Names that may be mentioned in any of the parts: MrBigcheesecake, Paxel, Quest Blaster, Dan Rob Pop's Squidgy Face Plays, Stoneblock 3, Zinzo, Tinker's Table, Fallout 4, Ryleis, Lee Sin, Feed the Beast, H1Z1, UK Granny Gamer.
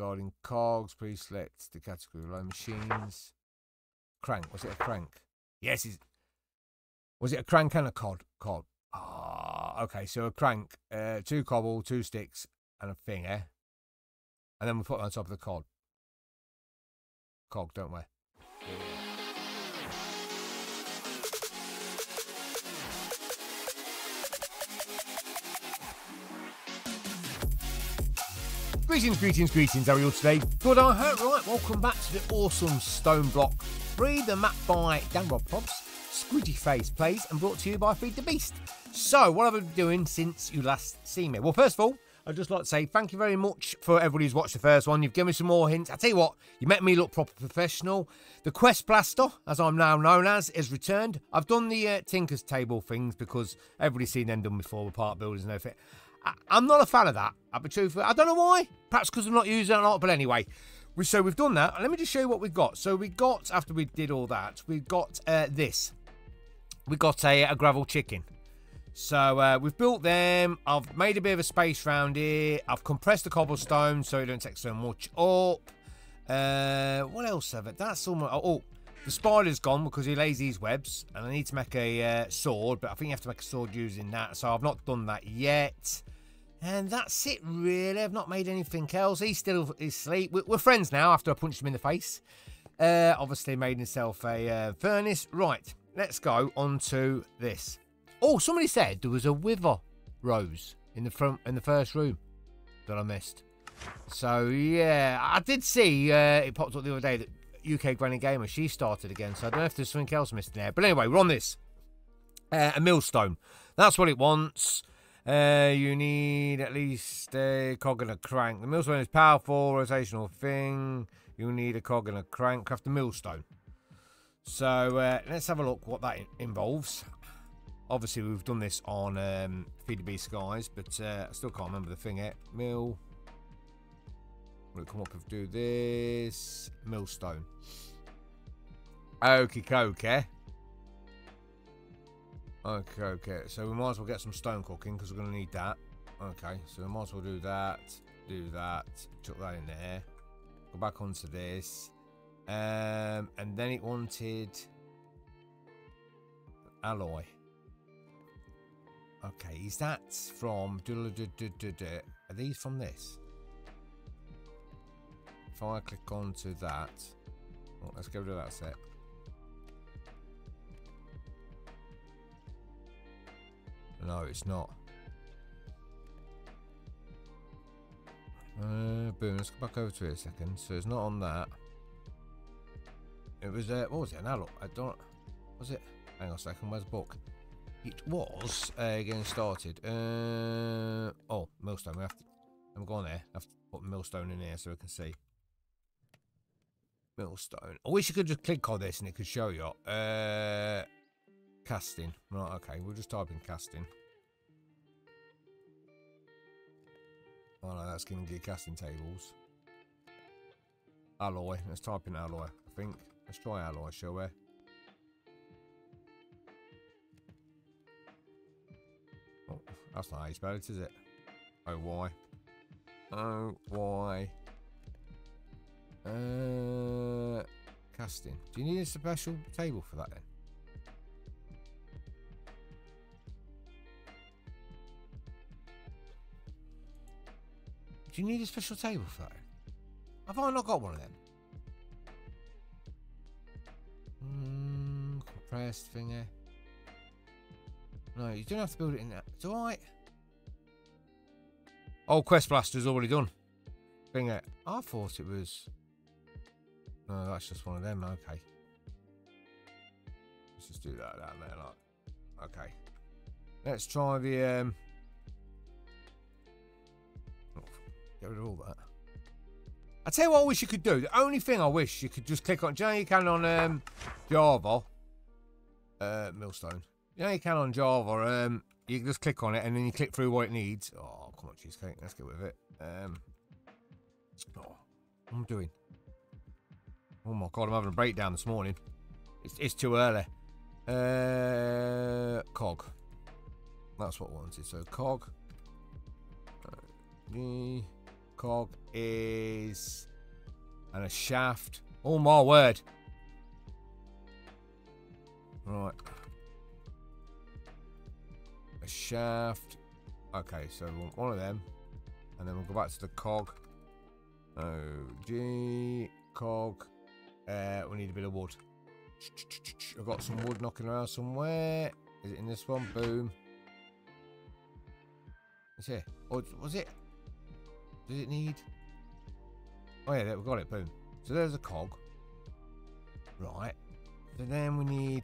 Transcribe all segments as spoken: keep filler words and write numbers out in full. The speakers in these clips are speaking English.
regarding cogs, please select the category line machines. Crank. Was it a crank? Yes. It's... Was it a crank and a cod? Cod. Ah, oh, okay. So a crank, uh, two cobble, two sticks, and a thing, eh? And then we put it on top of the cod. Cog, don't we? Greetings, greetings, greetings. How are you all today? Good, I hope. Right, welcome back to the awesome Stone Block three, the map by Dan Rob Pop's Squidgy Face Plays and brought to you by Feed the Beast. So, what have I been doing since you last seen me? Well, first of all, I'd just like to say thank you very much for everybody who's watched the first one. You've given me some more hints. I tell you what, you make me look proper professional. The Quest Blaster, as I'm now known as, is returned. I've done the uh, Tinker's Table things because everybody's seen them done before with part builders and everything. I I'm not a fan of that, I'll be truthful. I don't know why. Perhaps because I'm not using it a lot, but anyway. We, so we've done that. Let me just show you what we've got. So we got, after we did all that, we got uh, this. We got a, a gravel chicken. So uh, we've built them. I've made a bit of a space round here. I've compressed the cobblestone so it don't take so much up. Uh, what else have it? That's all my... Oh, oh, the spider's gone because he lays these webs. And I need to make a uh, sword, but I think you have to make a sword using that. So I've not done that yet. And that's it, really. I've not made anything else. He's still asleep. We're friends now after I punched him in the face. Uh, obviously made himself a uh, furnace. Right, let's go on to this. Oh, somebody said there was a wither rose in the front in the first room that I missed. So, yeah, I did see, uh, it popped up the other day, that U K Granny Gamer, she started again. So I don't know if there's something else missed in there. But anyway, we're on this. Uh, a millstone. That's what it wants. Uh, you need at least a cog and a crank. The millstone is powerful, rotational thing. You need a cog and a crank. Craft the millstone. So uh, let's have a look what that involves. Obviously, we've done this on um, Feed the Beast, guys, but uh, I still can't remember the thing yet. Mill. Will it come up if do this? Millstone. Okie dokie. Okay, okay, so we might as well get some stone cooking because we're going to need that. Okay, so we might as well do that, do that, chuck that in there, go back onto this, um, and then it wanted alloy. Okay, is that from, are these from this? If I click onto that, oh, let's get rid of that set. No, it's not. Uh, boom, let's go back over to it a second. So it's not on that. It was, uh, what was it? An alloy? I don't, was it? Hang on a second, where's the book? It was uh, getting started. Uh, oh, millstone. We have to, I'm going there. I have to put millstone in here so we can see. Millstone. I wish you could just click on this and it could show you. Uh... Casting. Right, okay, we'll just type in casting. Oh no, that's going to get casting tables. Alloy. Let's type in alloy, I think. Let's try alloy, shall we? Oh, that's not how you spell it, is it? Oh, why? Oh, why? Uh, casting. Do you need a special table for that then? Do you need a special table for that? Have I not got one of them? Mm, compressed finger. No, you don't have to build it in that. Do I? Oh, Quest Blaster's already done. Finger. I thought it was. No, that's just one of them. Okay. Let's just do that down there. Like. Okay. Let's try the. Um... Get rid of all that. I tell you what I wish you could do. The only thing I wish you could just click on. Do you know you can on um, Java? Uh, Millstone. You know you can on Java. Um, you can just click on it and then you click through what it needs. Oh, come on, cheesecake. Let's get with it. Um, oh, what am I doing? Oh my God, I'm having a breakdown this morning. It's, it's too early. Uh, cog. That's what I wanted. So cog. Uh, cock is... and a shaft. Oh my word. Right. A shaft. Okay, so we want one of them. And then we'll go back to the cog. O G. Cog. Uh, we need a bit of wood. I've got some wood knocking around somewhere. Is it in this one? Boom. It's here. Or was it? Does it need? Oh yeah, there, we've got it. Boom. So there's a cog. Right. So then we need...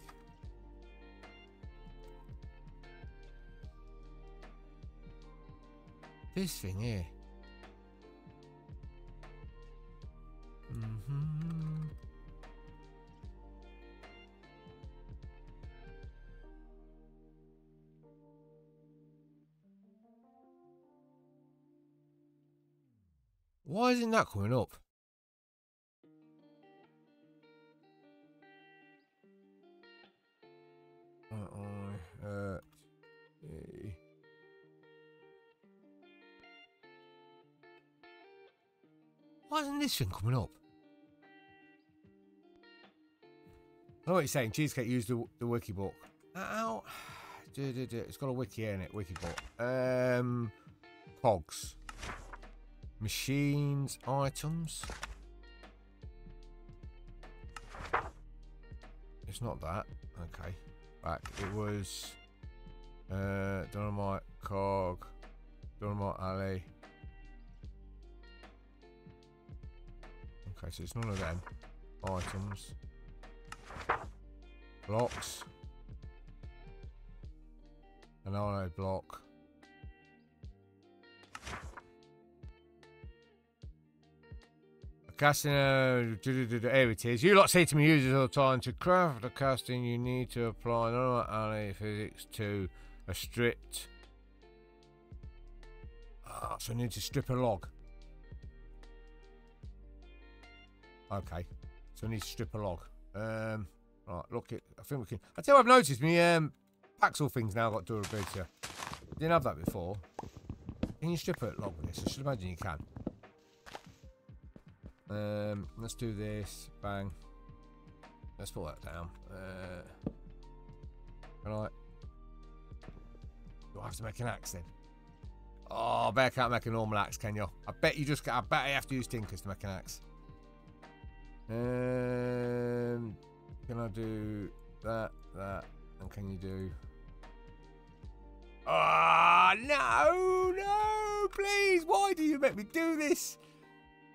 this thing here. Mm-hmm. Why isn't that coming up? Uh, uh, hey. Why isn't this thing coming up? I know what you're saying. Cheesecake used the, the wiki book. Ow. Do, do, do. It's got a wiki in it. Wiki book. Um, cogs. Machines, items. It's not that. Okay. Back. It was uh, Dynamite Cog, Dynamite Alley. Okay, so it's none of them. Items. Blocks. An I O block. Casting, uh, do, do, do, here it is. You lot say to me users all the time, to craft a casting you need to apply normal alley physics to a stripped. Oh, so I need to strip a log. Okay, so I need to strip a log. Um, right, look, it, I think we can. I tell you what I've noticed, me um, Paxel things now got durability. Didn't have that before. Can you strip a log with this? I should imagine you can. Um, let's do this. Bang. Let's pull that down. Uh, can I? Do I have to make an axe then? Oh, I bet I can't make a normal axe, can you? I bet you just. Can, I bet I have to use Tinkers to make an axe. Um, can I do that? That? And can you do? Ah, oh, no, no, please! Why do you make me do this?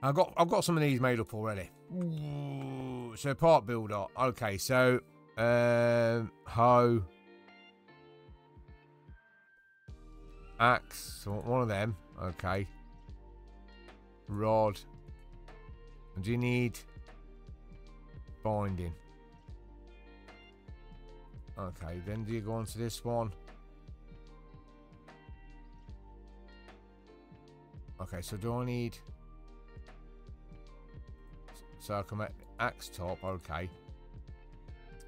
I've got, I've got some of these made up already. Ooh, so part builder. Okay, so um, hoe, axe, so one of them. Okay, rod. And do you need binding? Okay, then do you go on to this one? Okay, so do I need? So I can make axe top, okay.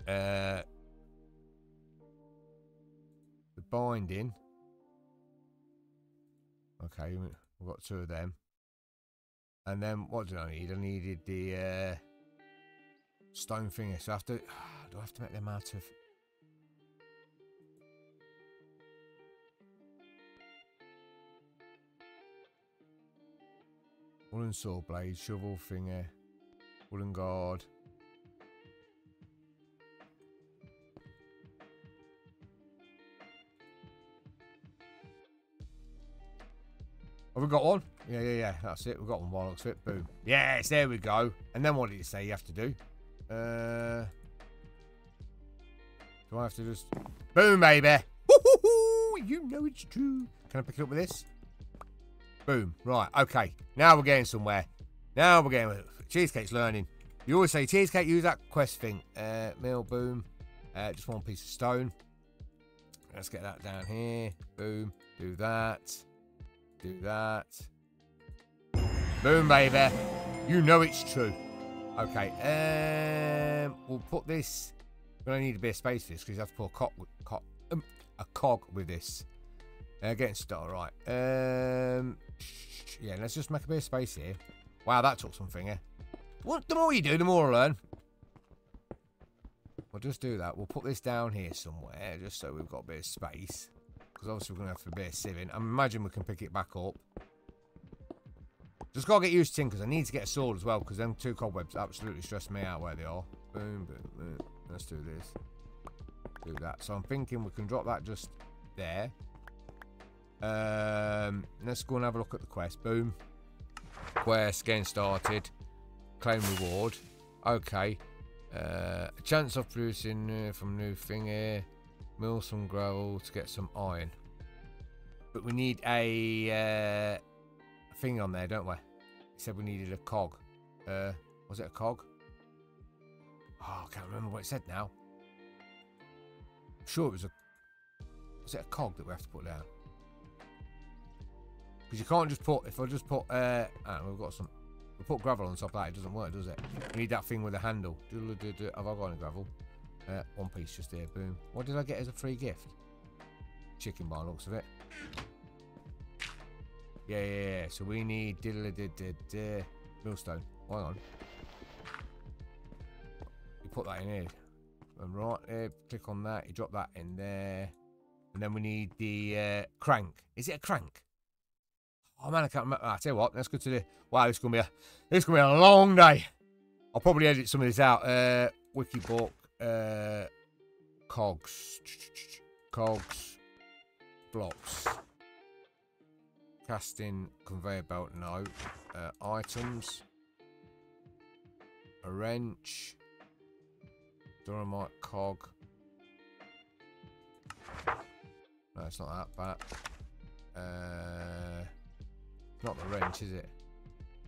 Uh, the binding. Okay, we've got two of them. And then what did I need? I needed the uh, stone finger. So I have to, do I have to make them out of? Wooden saw blade, shovel finger. Wooden guard. Have we got one? Yeah, yeah, yeah. That's it. We've got one. One looks fit. Boom. Yes, there we go. And then what did you say you have to do? Uh, do I have to just... boom, baby. Woo-hoo-hoo! You know it's true. Can I pick it up with this? Boom. Right. Okay. Now we're getting somewhere. Now we're getting... Cheesecake's learning. You always say, Cheesecake, use that quest thing. Uh, mill, boom. Uh, just one piece of stone. Let's get that down here. Boom. Do that. Do that. Boom, baby. You know it's true. Okay. Um, we'll put this. We're going to need a bit of space for this because you have to put a, cog, cog, um, a cog with this. Uh, getting started. Right. Um, Yeah, let's just make a bit of space here. Wow, that took something, eh? What? The more you do, the more I learn. We'll just do that. We'll put this down here somewhere, just so we've got a bit of space. Because obviously we're going to have to be a bit of sieving. I imagine we can pick it back up. Just got to get used to Tinkers. I need to get a sword as well, because them two cobwebs absolutely stress me out where they are. Boom, boom, boom. Let's do this. Do that. So I'm thinking we can drop that just there. Um, let's go and have a look at the quest. Boom. Quest, getting started. Claim reward. Okay. Uh, a chance of producing uh, from new thing here. Mill some gravel to get some iron. But we need a... Uh, thing on there, don't we? It said we needed a cog. Uh, was it a cog? Oh, I can't remember what it said now. I'm sure it was a... Was it a cog that we have to put down? Because you can't just put... If I just put... Uh, I don't know, we've got some... We put gravel on top of that, it doesn't work, does it? We need that thing with a handle. Have I got any gravel? Uh, one piece just here, boom. What did I get as a free gift? Chicken by the looks of it. Yeah, yeah, yeah. So we need diddle did did uh, millstone. Hang on. You put that in here. And right there, click on that. You drop that in there. And then we need the uh, crank. Is it a crank? Oh man, I can't remember. I tell you what, let's go to the. Wow, it's gonna be a. It's gonna be a long day. I'll probably edit some of this out. Uh, wiki book. Uh, cogs. Cogs. Blocks. Casting conveyor belt, no. Uh, items. A wrench. Dynamite cog. No, it's not that, but. Uh, not the wrench, is it?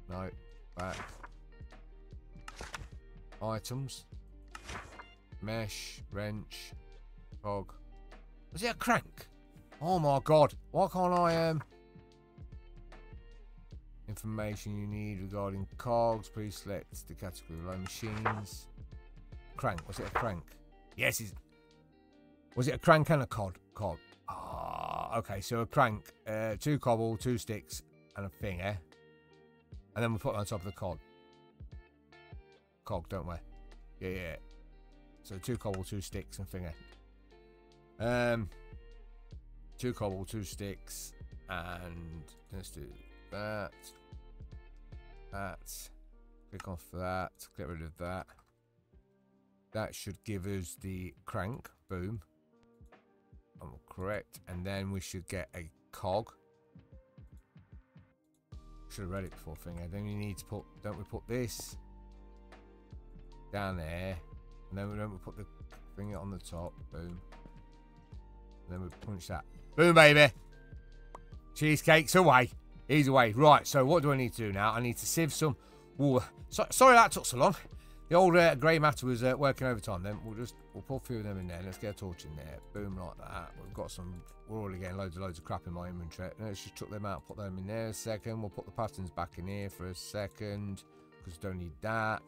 No, back. Items. Mesh, wrench, cog. Was it a crank? Oh my god. Why can't I. Um, Information you need regarding cogs. Please select the category of low machines. Crank. Was it a crank? Yes. It's... Was it a crank and a cod? Cod. Ah. Oh, okay. So a crank, uh, two cobble, two sticks, and a thing, eh? And then we put it on top of the cod. Cog, don't we? Yeah, yeah. So two cobble, two sticks, and thing, eh? Um. Two cobble, two sticks, and let's do. That, that, click off that, get rid of that. That should give us the crank, boom. I'm correct, and then we should get a cog. Should have read it before, finger. Then you need to put, don't we put this down there, and then we don't we put the finger on the top, boom. And then we punch that, boom, baby. Cheesecakes away. Either way, right, so what do I need to do now? I need to sieve some... Ooh, so, sorry that took so long. The old uh, grey matter was uh, working overtime then. We'll just... We'll put a few of them in there. Let's get a torch in there. Boom, like that. We've got some... We're already getting loads and loads of crap in my inventory. Let's just chuck them out, put them in there a second. We'll put the patterns back in here for a second. Because we don't need that.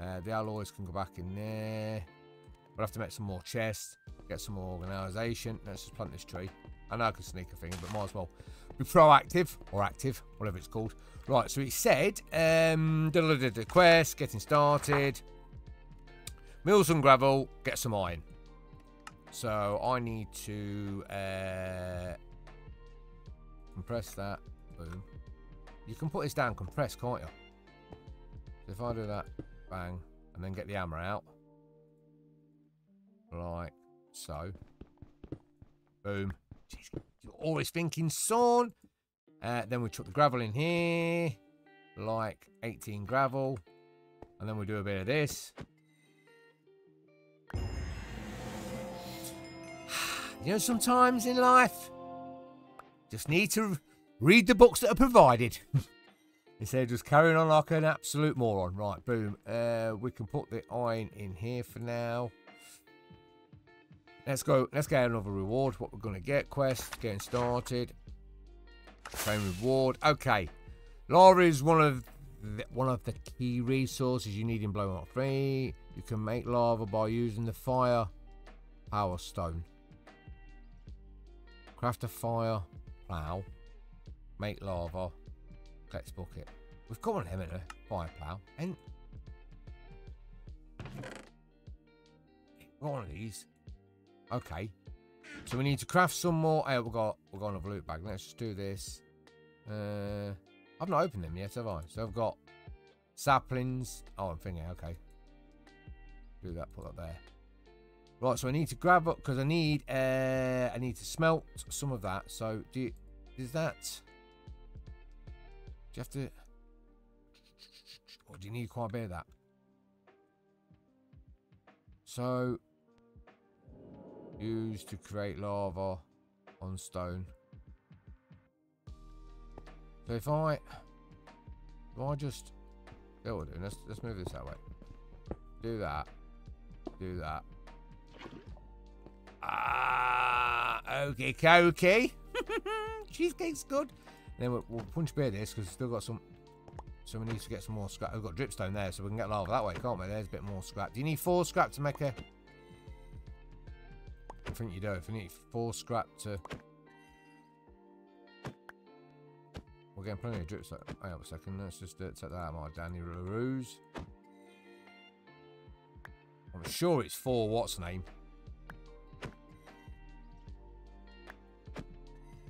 Uh, the alloys can go back in there. We'll have to make some more chests. Get some more organisation. Let's just plant this tree. I know I can sneak a thing, but might as well... Be proactive, or active, whatever it's called. Right, so it said, um, da -da -da -da quest, getting started, mill some gravel, get some iron. So I need to uh, compress that, boom. You can put this down, compress, can't you? So if I do that, bang, and then get the hammer out, like so, boom. Jeez. You're always thinking, son. Uh, then we chuck the gravel in here. Like eighteen gravel. And then we do a bit of this. You know, sometimes in life, just need to read the books that are provided. Instead of just carrying on like an absolute moron. Right, boom. Uh, we can put the iron in here for now. Let's go, let's get another reward. What we're going to get, quest, getting started. Same reward. Okay. Lava is one of the, one of the key resources you need in Blow Up three. You can make lava by using the fire power stone. Craft a fire plow. Make lava. Collects bucket. We've got him in a fire plough, and one of these. Okay. So we need to craft some more. Hey, we've got we've got another loot bag. Let's just do this. Uh, I've not opened them yet, have I? So I've got saplings. Oh, I'm thinking. Okay. Do that. Put that there. Right. So I need to grab up because I need uh, I need to smelt some of that. So do you, is that? Do you have to? Or do you need quite a bit of that? So, used to create lava on stone. So if I, if I just, yeah, we'll do. Let's let's move this that way. Do that. Do that. Ah, okay, okay. Cheesecake's good. And then we'll, we'll punch a bit of this because we've still got some. So we need to get some more scrap. We've got dripstone there, so we can get lava that way, can't we? There's a bit more scrap. Do you need four scrap to make a... I think you do. If you need four scrap to... We're getting plenty of dripstone. Hang on a second. Let's just take that out of my Danny LaRue's. I'm sure it's four what's name.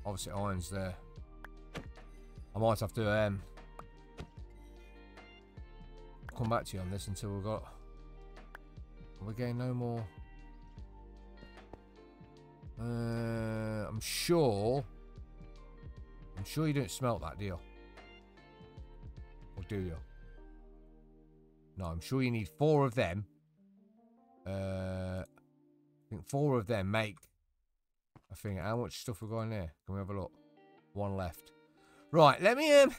Obviously, iron's there. I might have to... um. come back to you on this until we've got we're getting no more uh, I'm sure I'm sure you don't smelt that, do you? Or do you? No, I'm sure you need four of them. uh, I think four of them make I think how much stuff we've got in there. Can we have a look? One left. Right, let me um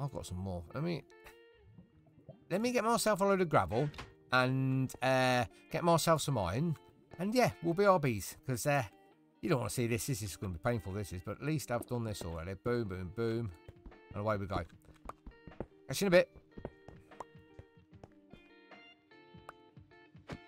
I've got some more. Let me Let me get myself a load of gravel and uh, get myself some iron. And yeah, we'll be R Bs because uh, you don't want to see this. This is going to be painful, this is. But at least I've done this already. Boom, boom, boom. And away we go. Catch you in a bit.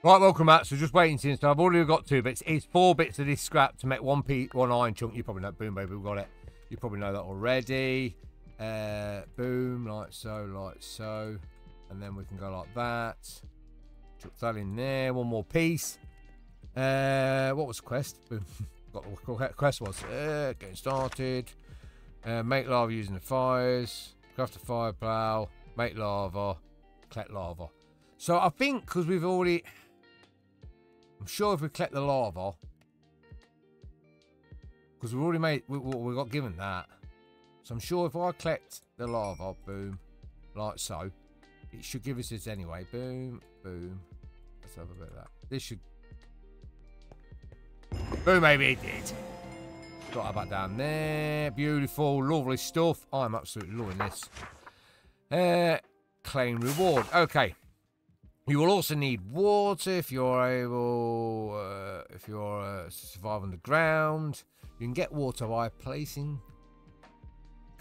Right, welcome back. So just waiting since I've already got two bits. It's four bits of this scrap to make one pe one iron chunk. You probably know. Boom, baby, we've got it. You probably know that already. Uh, boom, like so, like so. And then we can go like that. Chuck that in there. One more piece. Uh, what was the quest? Got what the quest was. Uh, getting started. Uh, make lava using the fires. Craft a fire plow. Make lava. Collect lava. So I think because we've already... I'm sure if we collect the lava... Because we've already made... We, we got given that. So I'm sure if I collect the lava, boom, like so... It should give us this anyway. Boom, boom. Let's have a bit of that. This should... Boom, baby, it did. Got that back down there. Beautiful, lovely stuff. I'm absolutely loving this. Uh, claim reward. Okay. You will also need water if you're able... Uh, if you're uh, survive underground. You can get water by placing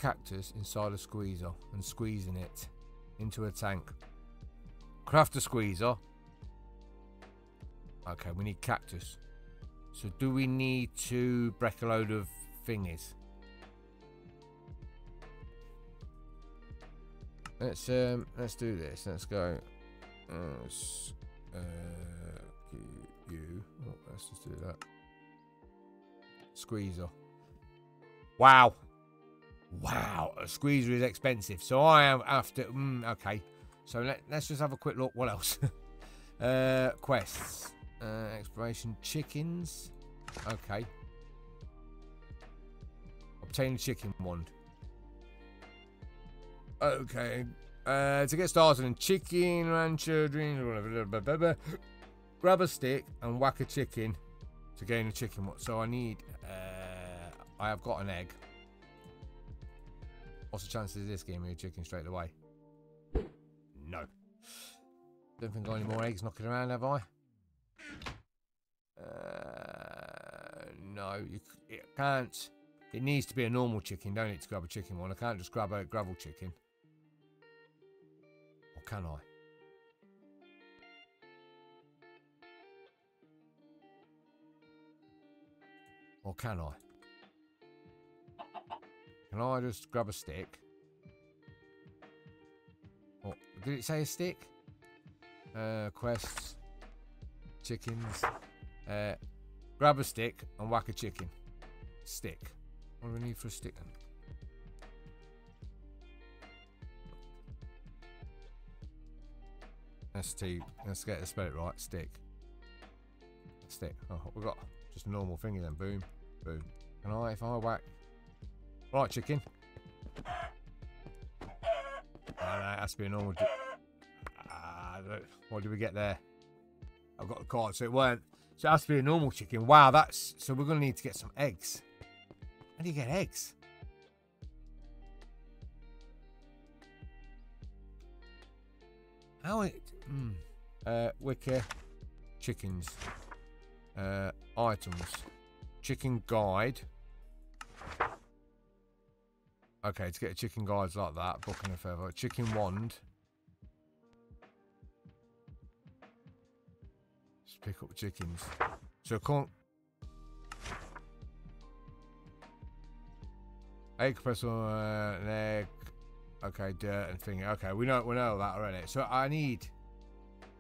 cactus inside a squeezer and squeezing it into a tank. Craft a squeezer. Okay, we need cactus. So do we need to break a load of thingies? Let's um let's do this. Let's go. Uh, let's, uh you oh, let's just do that. Squeezer. Wow. Wow, a squeezer is expensive. So I am after... Mm, okay. So let, let's just have a quick look. What else? uh, quests. Uh, exploration. Chickens. Okay. Obtain a chicken wand. Okay. Uh, to get started in chicken rancher, grab a stick and whack a chicken to gain a chicken wand. So I need... Uh, I have got an egg. What's the chances of this game with chicken straight away? No. Don't think I've got any more eggs knocking around, have I? Uh, no, you, it can't. It needs to be a normal chicken, don't it, to grab a chicken one? I can't just grab a gravel chicken. Or can I? Or can I? Can I just grab a stick? What? Did it say a stick? Uh, quests. Chickens. Uh, grab a stick and whack a chicken. Stick. What do we need for a stick then? S T. Let's get to spell it right. Stick. Stick. Oh, what we got? Just a normal thingy then. Boom. Boom. Can I, if I whack... Right, chicken. Oh, no, it has to be a normal... Ah, what did we get there? I've got the card, so it weren't. So it has to be a normal chicken. Wow, that's... So we're going to need to get some eggs. How do you get eggs? How it... Mm. Uh, wicker. Chickens. Uh, items. Chicken guide. Okay, to get a chicken guides like that, book and a feather. Chicken wand. Just pick up chickens. So I can't... Egg press on uh, an egg. Okay, dirt and thing. Okay, we know we know that already. So I need,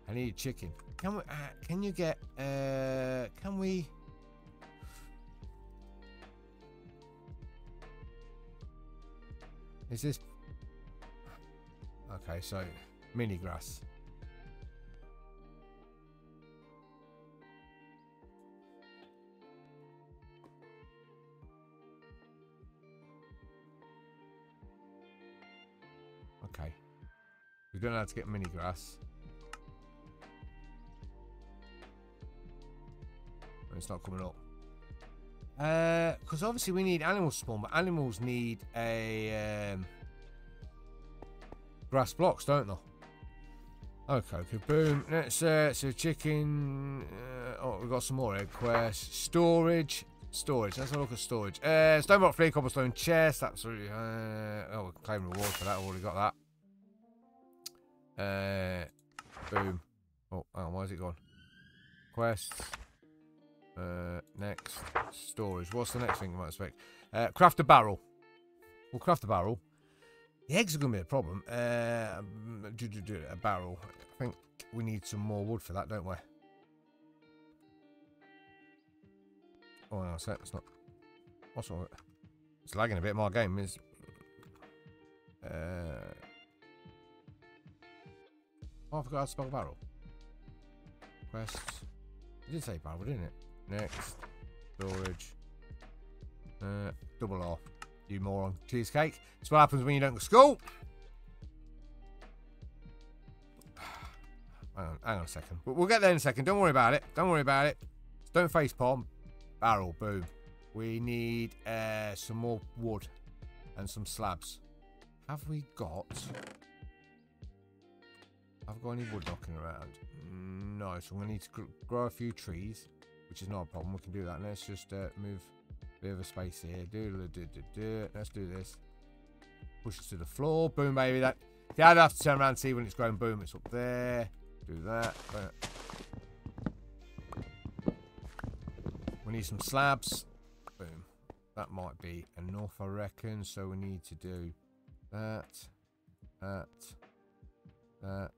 I need chicken. Can we? Uh, can you get? Uh, can we? Is this okay? So mini grass. Okay, we don't know how to get mini grass. It's not coming up. Uh, because obviously we need animal spawn, but animals need a um, grass blocks, don't they? Okay, okay, boom. Let's uh, so chicken. Uh, oh, we've got some more egg quests. Storage, storage. Let's have a look at storage. Uh, stone block, flea, cobblestone chest. Absolutely. Uh, oh, we can claim reward for that. I've already got that. Uh, boom. Oh, hang on, where's it gone? Quests. Uh, next storage. What's the next thing you might expect? Uh, craft a barrel. We'll craft a barrel. The eggs are going to be a problem. Uh, do, do, do, a barrel. I think we need some more wood for that, don't we? Oh, no, it's not. What's wrong with it? It's lagging a bit. My game is. Uh, oh, I forgot how to spell barrel. Quests. It did say barrel, didn't it? Next, storage, uh, double R, you moron, cheesecake. That's what happens when you don't go to school. hang, on, hang on a second, we'll get there in a second, don't worry about it, don't worry about it. Don't face palm, barrel, boom. We need uh, some more wood and some slabs. Have we got, have I got any wood knocking around? No, so I'm going to need to grow a few trees. Which is not a problem, we can do that. And let's just uh, move a bit of a space here. Do, do, do, do. Let's do this. Push it to the floor. Boom, baby. That. Yeah, I'd have to turn around and see when it's grown. Boom, it's up there. Do that. We need some slabs. Boom. That might be enough, I reckon. So we need to do that, that, that.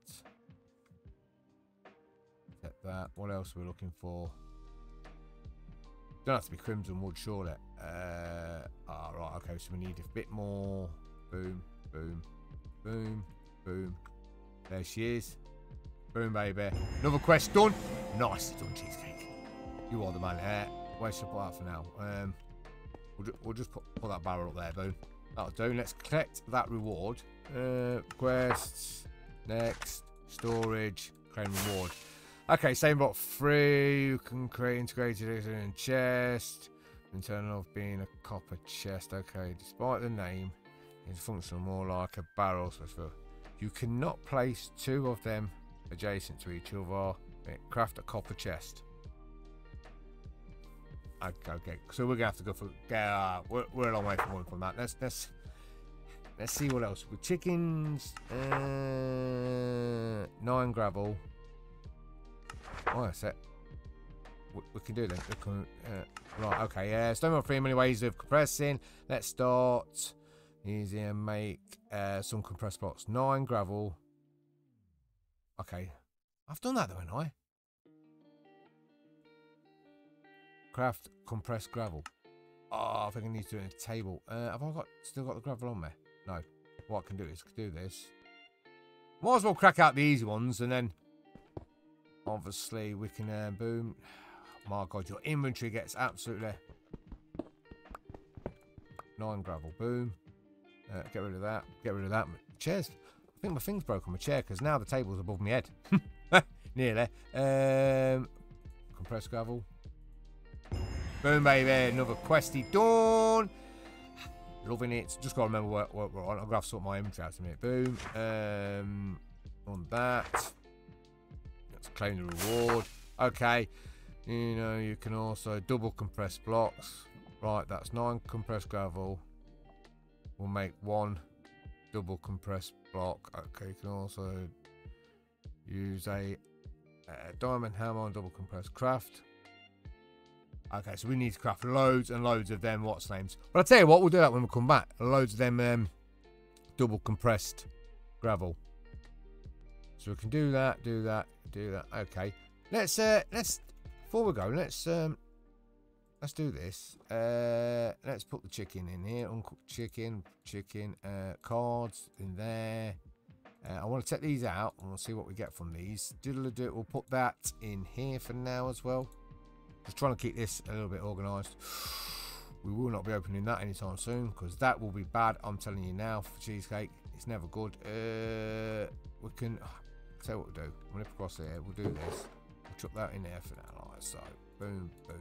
Get that. What else are we looking for? Don't have to be crimson wood, surely. Uh, ah, right, okay, so we need a bit more. Boom, boom, boom, boom. There she is. Boom, baby. Another quest done. Nice done, cheesecake. You are the man. Uh, where's the part for now? Um, we'll, ju we'll just put, put that barrel up there, boom. That'll do. Let's collect that reward. Uh, quests. Next. Storage. Claim reward. Okay, same block three, you can create integrated in chest, internal of being a copper chest. Okay, despite the name, it's functional more like a barrel. So for, you cannot place two of them adjacent to each other. Craft a copper chest. Okay, okay. So we're gonna have to go for. Uh, we're, we're a long way from going from that. Let's let's let's see what else. With chickens, uh, nine gravel. Oh, that's it. We, we can do that. We can, uh, right, okay. Yeah, uh, stone block three, many ways of compressing. Let's start is uh, make uh, some compressed blocks. Nine gravel. Okay. I've done that though, haven't I? Craft compressed gravel. Oh, I think I need to do it in a table. Uh, have I got still got the gravel on me? No. What I can do is do this. Might as well crack out the easy ones, and then obviously we can uh, boom. My God, your inventory gets absolutely nine gravel. Boom. Uh, get rid of that. Get rid of that. My chairs. I think my thing's broke on my chair because now the table's above my head. Nearly. Um, compressed gravel. Boom, baby. Another questy dawn. Loving it. Just got to remember what, what we're on. I'll have to sort my inventory out in a minute. Boom. Um, on that. Let's claim the reward. Okay. You know, you can also double compress blocks. Right, that's nine compressed gravel. We'll make one double compressed block. Okay, you can also use a, a diamond hammer on double compressed craft. Okay, so we need to craft loads and loads of them what's names. But I'll tell you what, we'll do that when we come back. Loads of them um, double compressed gravel. So we can do that, do that, do that. Okay, let's uh, let's before we go, let's um, let's do this. Uh, let's put the chicken in here. Uncooked chicken, chicken uh, cards in there. Uh, I want to take these out and we'll see what we get from these. Diddle do it. We'll put that in here for now as well. Just trying to keep this a little bit organised. We will not be opening that anytime soon because that will be bad. I'm telling you now, for cheesecake, it's never good. Uh, we can tell you what we'll do. I'm gonna flip across here. We'll do this. We'll chuck that in there for now, like so. Boom, boom.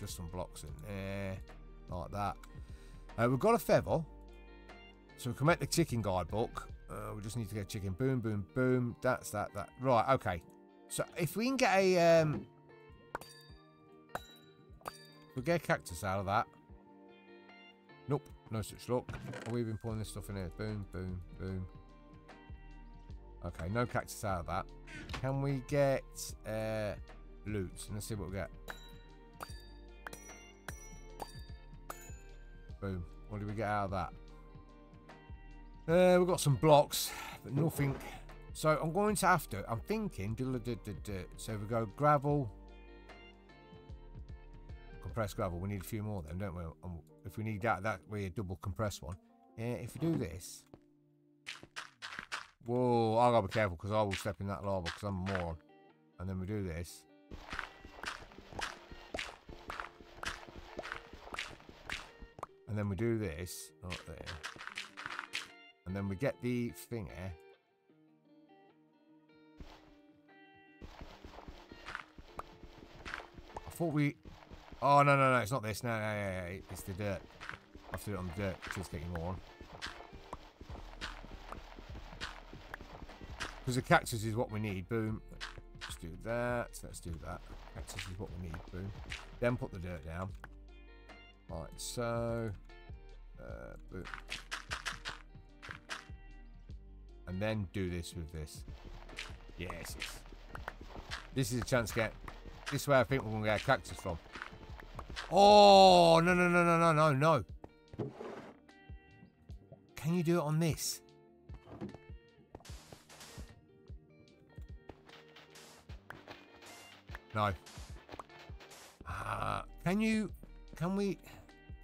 Just some blocks in there, like that. Uh, we've got a feather, so we can make the chicken guidebook. Uh, we just need to get chicken. Boom, boom, boom. That's that. That right. Okay. So if we can get a. Um, We'll get a cactus out of that. Nope, no such luck. Oh, we've been pouring this stuff in here. Boom, boom, boom. Okay, no cactus out of that. Can we get uh, loot? Let's see what we get. Boom. What did we get out of that? Uh, we've got some blocks, but nothing. So I'm going to have to, I'm thinking, so we go gravel. Compressed gravel. We need a few more then, don't we? And if we need that, that way a double compressed one. Yeah, if we do this. Whoa, I gotta be careful because I will step in that lava because I'm a moron. And then we do this. And then we do this. Not there. And then we get the thing here. I thought we. Oh, no, no, no, it's not this. No, no, no, no, it's the dirt. I have to do it on the dirt. Just getting more on. Because the cactus is what we need. Boom. Let's do that. Let's do that. Cactus is what we need. Boom. Then put the dirt down. Right, so. Uh, boom. And then do this with this. Yes. This is a chance to get. This way I think we're going to get a cactus from. Oh, no, no, no, no, no, no, no. Can you do it on this? No. Uh, can you, can we,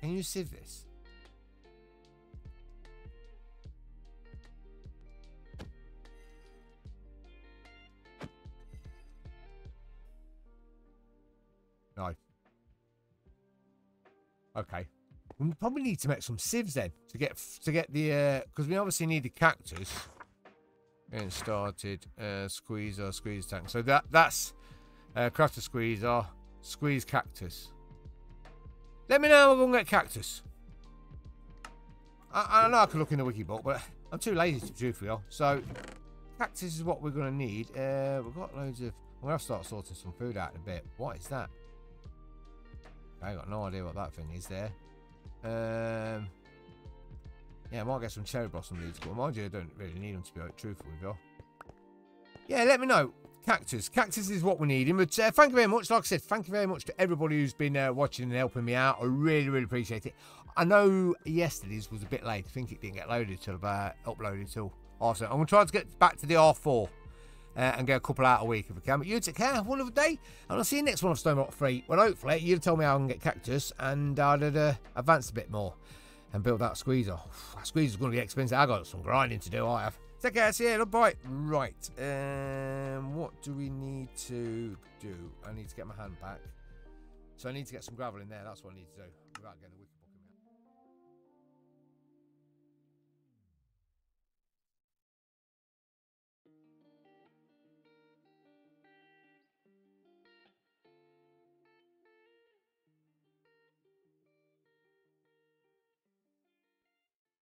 can you sieve this? No. Okay, we probably need to make some sieves then to get to get the because uh, we obviously need the cactus. Getting started, uh, squeezer, squeeze tank. So that that's uh, craft a squeezer, squeeze cactus. Let me know how we're gonna get cactus. I, I know I could look in the wiki book, but I'm too lazy to do for y'all. So cactus is what we're gonna need. Uh, we've got loads of. I'm gonna have to start sorting some food out in a bit. What is that? I got no idea what that thing is there. Um, yeah, I might get some cherry blossom leaves, but mind you, I don't really need them to be like, truthful with y'all. Yeah, let me know. Cactus. Cactus is what we need. But uh, thank you very much. Like I said, thank you very much to everybody who's been uh, watching and helping me out. I really, really appreciate it. I know yesterday's was a bit late. I think it didn't get loaded till uh, uploaded till also. I'm going to try to get back to the R four uh, and get a couple out a week if I can. But you take care. Have a wonderful day. And I'll see you next one on Stone Rock three. Well, hopefully you'd have told me how I can get Cactus and I'd have uh, advanced a bit more and build that squeezer. That squeezer's going to be expensive. I've got some grinding to do, I have. Take care, see you, bye. Right, um, what do we need to do? I need to get my hand back. So I need to get some gravel in there, that's what I need to do. Without getting the wicked ball.